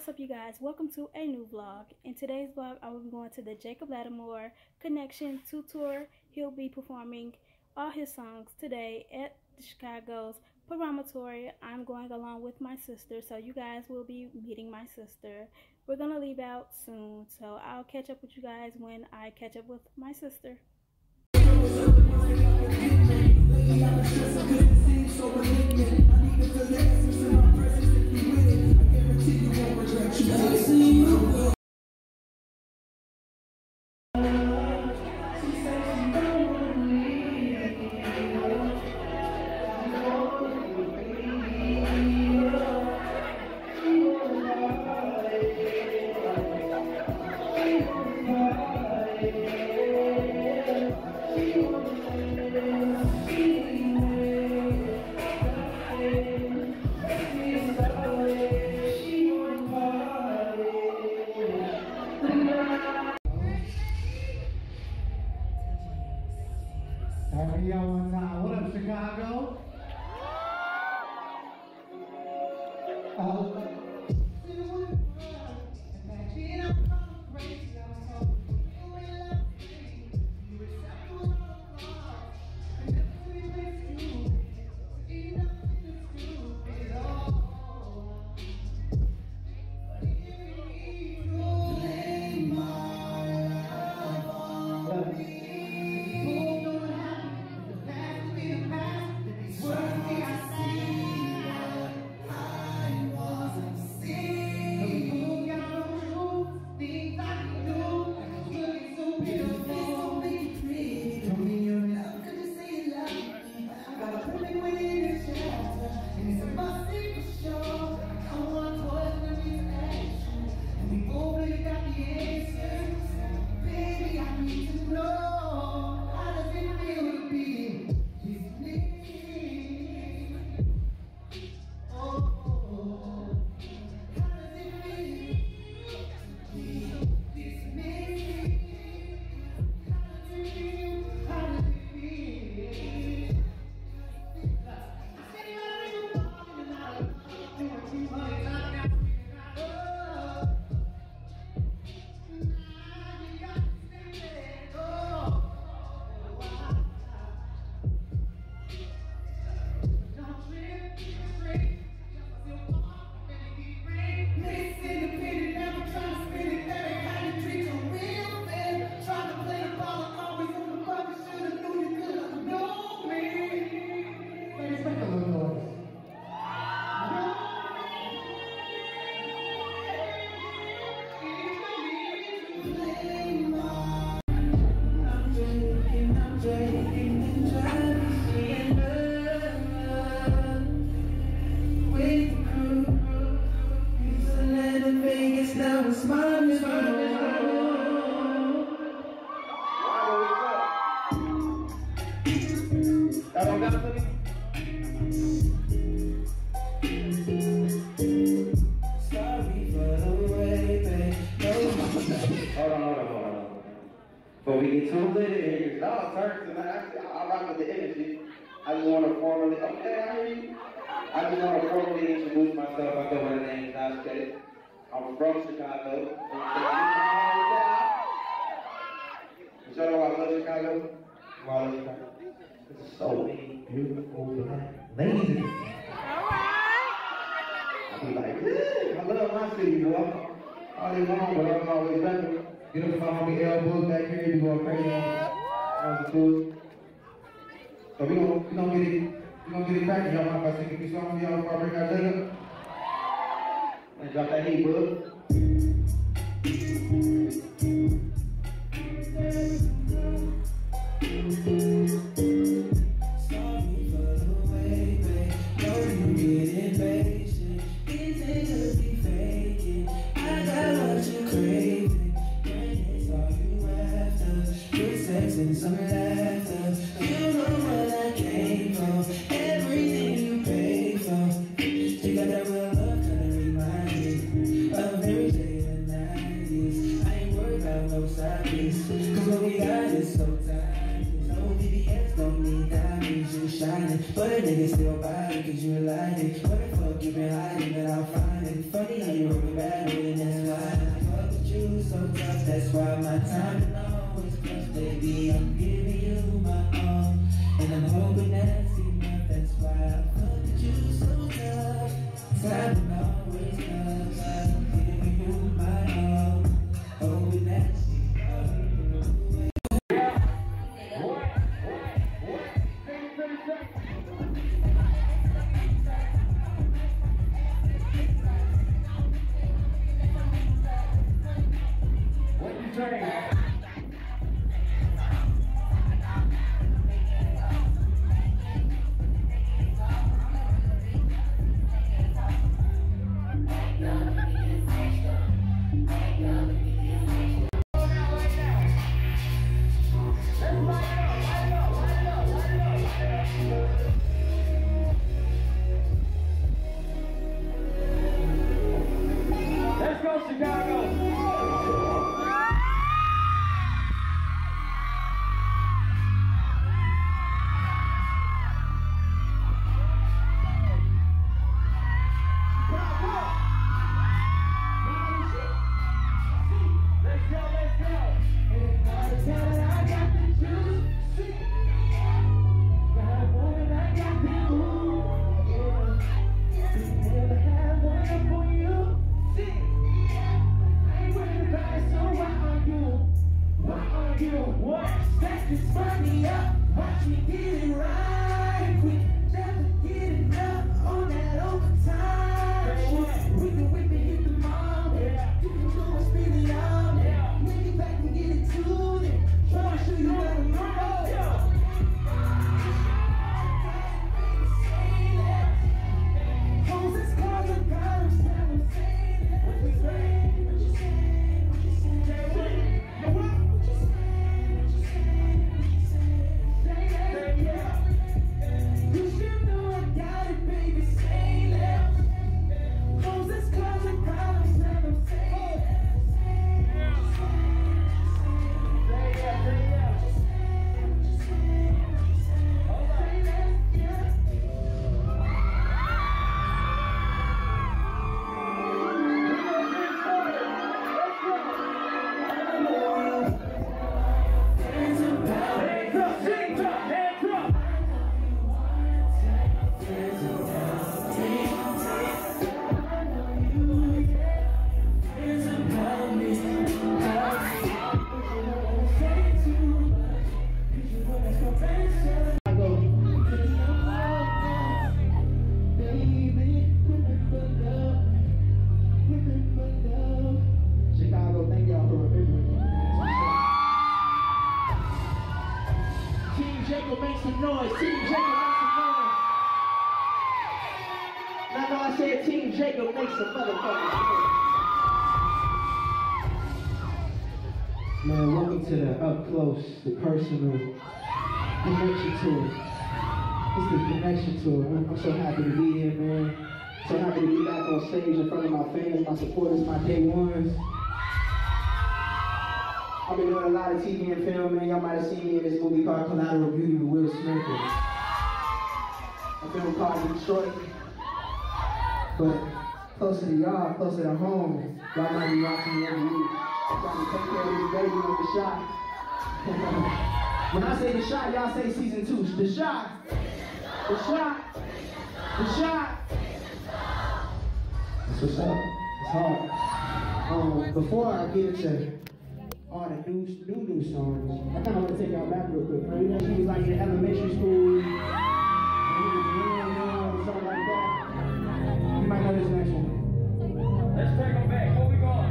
What's up, you guys? Welcome to a new vlog. In today's vlog, I will be going to the Jacob Latimore Connection Tour. He'll be performing all his songs today at Chicago's Paramount. I'm going along with my sister, so you guys will be meeting my sister. We're gonna leave out soon, so I'll catch up with you guys when I catch up with my sister. What up, Chicago? I just want to formally introduce myself. I go by the name Josh Pettis. I'm from Chicago. Y'all know I love Chicago. I love Chicago. It's so beautiful black ladies. I be like, I love my city, bro. All day long, but I'm always rapping. Get up with my homie elbows back here. You going crazy? That was the dude. So we gonna get it cracking, y'all. Mind if I sing a few songs, y'all, before I break out later? And drop that heat, bro. Sorry for the way, babe. Know you get impatient. These niggas be faking. I got what you craving. When it's all you after, good sex and some laughter. You know what I came from. Everything you pay for. You got that real love, kinda remind me of every day in the 90s. I ain't worried about no side piece, 'cause what we got is so tight. No BBS, don't need diamonds. shining, but a nigga still buying cause you lying. What the fuck you been hiding, but I'll find it. Funny how you roll me back with that line. Fuck with you so tough, that's why my time is always close. Baby, I'm giving you my all, and I'm hoping that's enough. That's why I fuck with you so tough. Time is always close, I'm giving you my all, hoping that's Connection Tour. This is the Connection Tour. I'm so happy to be here, man. So happy to be back on stage in front of my fans, my supporters, my day ones. I've been doing a lot of TV and film, man. Y'all might have seen me in this movie called Collateral Beauty with Will Smith. A film called Detroit. But closer to y'all, closer to home, y'all might be watching me every week. I'm trying to take care of this baby with The Shot. When I say The Shot, y'all say season 2. The Shot. The Shot. The Shot. That's what's up. It's hard. Before I get to all the new songs, I kind of want to take y'all back real quick. You know, she was like in elementary school. You know, something like that. You might know this next one. Let's take them back. Where we going?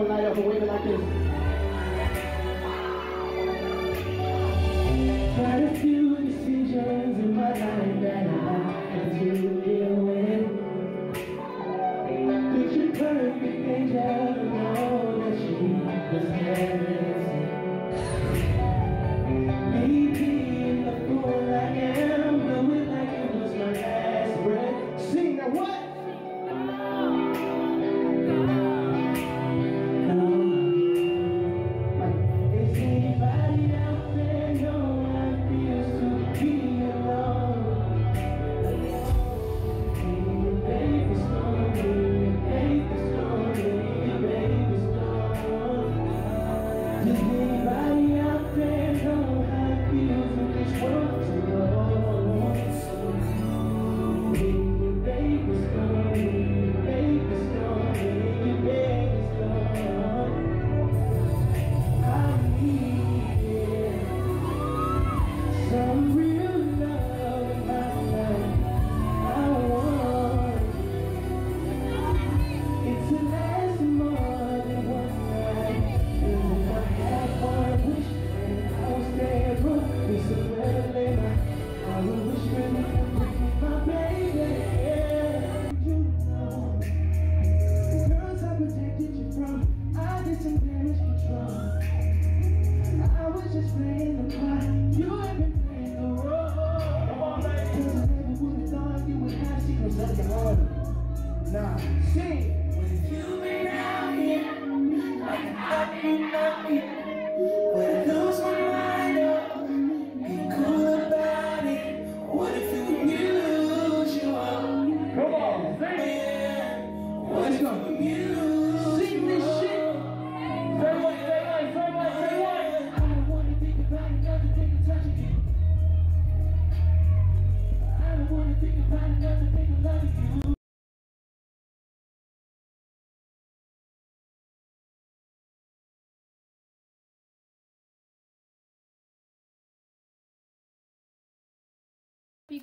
Light up and wave it like this. Quite a few decisions in my life that I had to deal with. Picture perfect angel, know that she was heaven. Maybe in the fool I am, knowing like it was my life.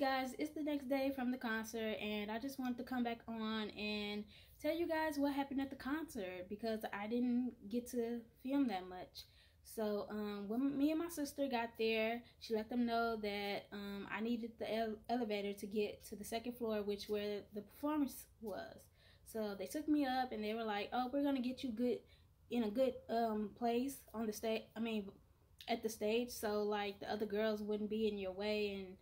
you guys, it's the next day from the concert, and I just wanted to come back on and tell you guys what happened at the concert, because I didn't get to film that much. So when me and my sister got there, she let them know that I needed the elevator to get to the second floor, which where the performance was. So they took me up and they were like, oh, we're gonna get you good in a good place on the stage, at the stage, so like the other girls wouldn't be in your way and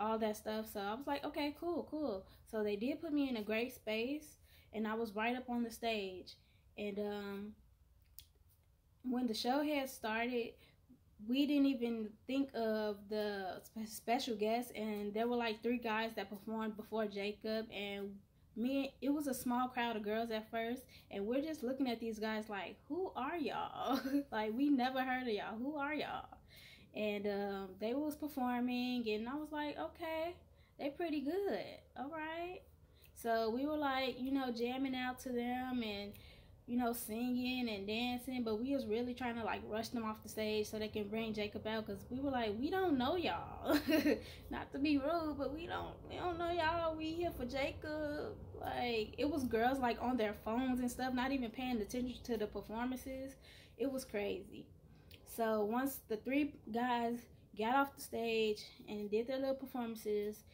all that stuff. So I was like, okay, cool. So they did put me in a great space, and I was right up on the stage. And when the show had started, we didn't even think of the special guests, and there were like 3 guys that performed before Jacob, and me, it was a small crowd of girls at first, and we're just looking at these guys like, who are y'all? Like, we never heard of y'all. Who are y'all? And they was performing, and I was like, okay, they pretty good, all right. So we were like, you know, jamming out to them and, you know, singing and dancing, but we was really trying to like rush them off the stage so they can bring Jacob out, because we were like, we don't know y'all. Not to be rude, but we don't know y'all. We here for Jacob. Like, it was girls like on their phones and stuff, not even paying attention to the performances. It was crazy. So once the 3 guys got off the stage and did their little performances,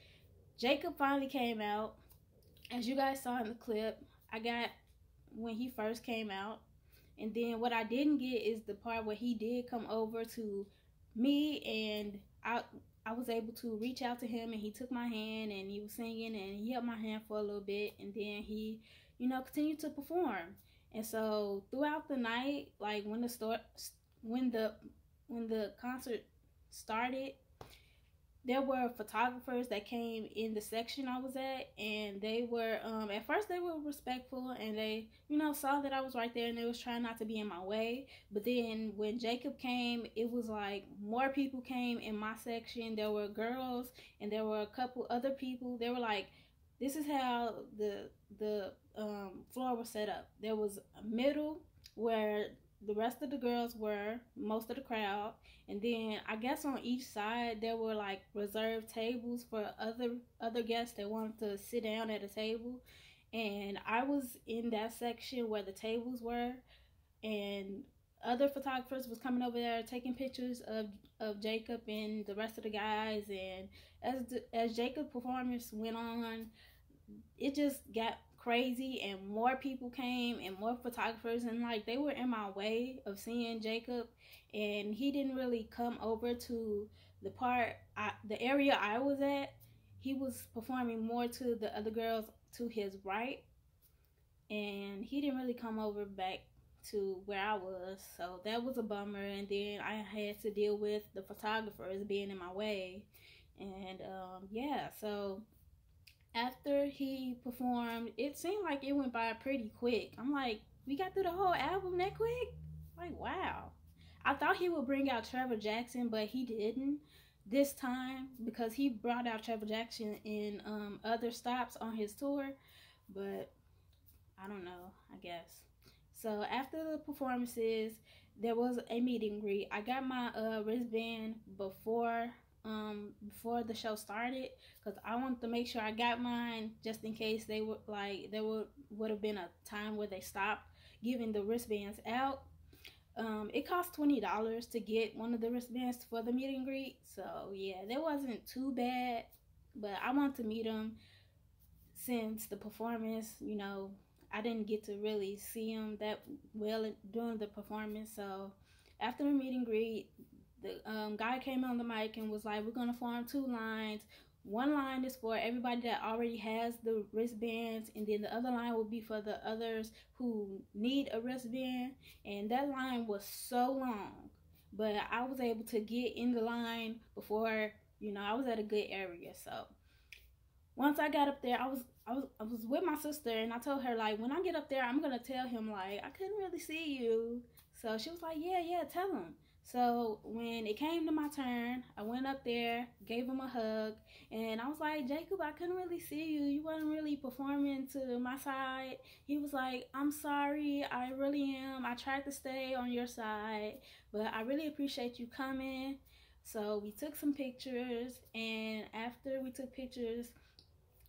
Jacob finally came out. As you guys saw in the clip, I got when he first came out, and then what I didn't get is the part where he did come over to me, and I was able to reach out to him, and he took my hand, and he was singing, and he held my hand for a little bit, and then he, you know, continued to perform. And so throughout the night, like when the concert started, there were photographers that came in the section I was at, and they were, at first they were respectful, and they, you know, saw that I was right there, and they was trying not to be in my way. But then when Jacob came, it was like more people came in my section. There were girls, and there were a couple other people. They were like, this is how the floor was set up. There was a middle where the rest of the girls were, most of the crowd, and then I guess on each side there were like reserved tables for other guests that wanted to sit down at a table, and I was in that section where the tables were, and other photographers was coming over there taking pictures of Jacob and the rest of the guys. And as Jacob's performance went on, it just got crazy, and more people came and more photographers, and like they were in my way of seeing Jacob, and he didn't really come over to the part the area I was at. He was performing more to the other girls to his right, and he didn't really come over back to where I was, so that was a bummer. And then I had to deal with the photographers being in my way, and yeah. So after he performed, it seemed like it went by pretty quick. I'm like, we got through the whole album that quick? Like, wow. I thought he would bring out Trevor Jackson, but he didn't this time, because he brought out Trevor Jackson in other stops on his tour. But I don't know, I guess. So after the performances, there was a meet and greet. I got my wristband before the show started, because I wanted to make sure I got mine, just in case they were like there would have been a time where they stopped giving the wristbands out. It cost $20 to get one of the wristbands for the meet and greet, so yeah, that wasn't too bad. But I wanted to meet them since the performance, you know, I didn't get to really see them that well during the performance. So after the meet and greet, the guy came on the mic and was like, we're going to form 2 lines. One line is for everybody that already has the wristbands, and then the other line will be for the others who need a wristband. And that line was so long, but I was able to get in the line before, you know, I was at a good area. So once I got up there, I was with my sister, and I told her, like, when I get up there, I'm going to tell him, like, I couldn't really see you. So she was like, yeah, tell him. So when it came to my turn, I went up there, gave him a hug, and I was like, Jacob, I couldn't really see you. You wasn't really performing to my side. He was like, I'm sorry, I really am. I tried to stay on your side, but I really appreciate you coming. So we took some pictures, and after we took pictures,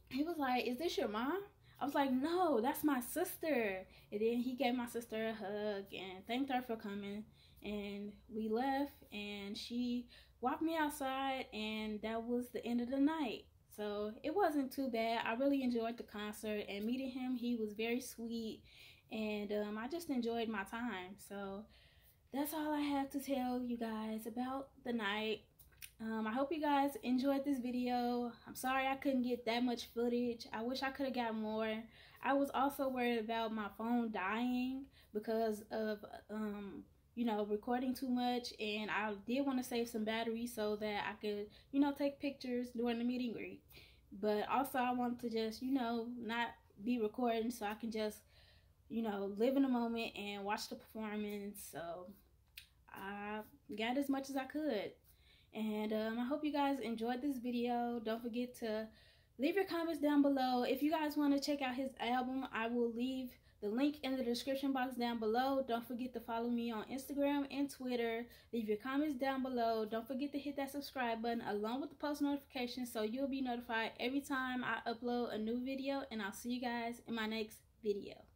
he was like, "Is this your mom?" I was like, "No, that's my sister." And then he gave my sister a hug and thanked her for coming. And we left, and she walked me outside, and that was the end of the night. So it wasn't too bad. I really enjoyed the concert, and meeting him, he was very sweet, and I just enjoyed my time. So that's all I have to tell you guys about the night. I hope you guys enjoyed this video. I'm sorry I couldn't get that much footage. I wish I could have got more. I was also worried about my phone dying because of you know, recording too much, and I did want to save some battery so that I could, you know, take pictures during the meet and greet. But also I wanted to just, you know, not be recording so I can just, you know, live in the moment and watch the performance. So I got as much as I could. And I hope you guys enjoyed this video. Don't forget to leave your comments down below. If you guys want to check out his album, I will leave the link in the description box down below. Don't forget to follow me on Instagram and Twitter. Leave your comments down below. Don't forget to hit that subscribe button along with the post notification so you'll be notified every time I upload a new video. And I'll see you guys in my next video.